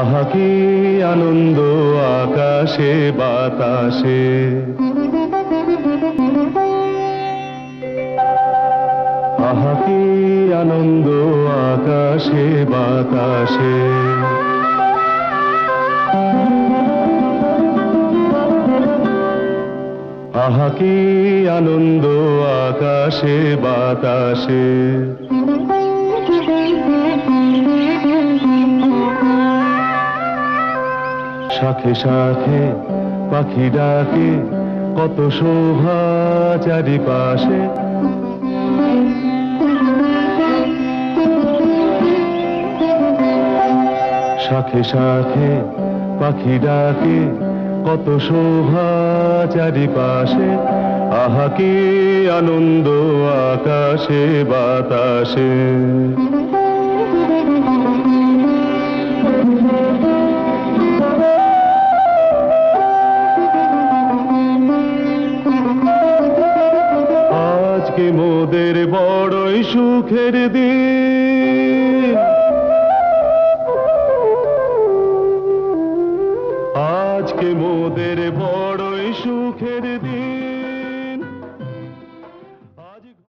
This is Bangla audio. আহা কি আনন্দ আকাশে বাতাসে। আহা কি আনন্দ আকাশে বাতাসে। আহা কি আনন্দ আকাশে বাতাসে। শাখে শাখে পাখি ডাকে কত শোভা চারিপাশে। শাখে শাখে পাখি ডাকে কত শোভা চারিপাশে। আহা কি আনন্দ আকাশে বাতাসে। আজকে মোদের বড়ই সুখের দিন। আজকে মোদের বড়ই সুখের দিন।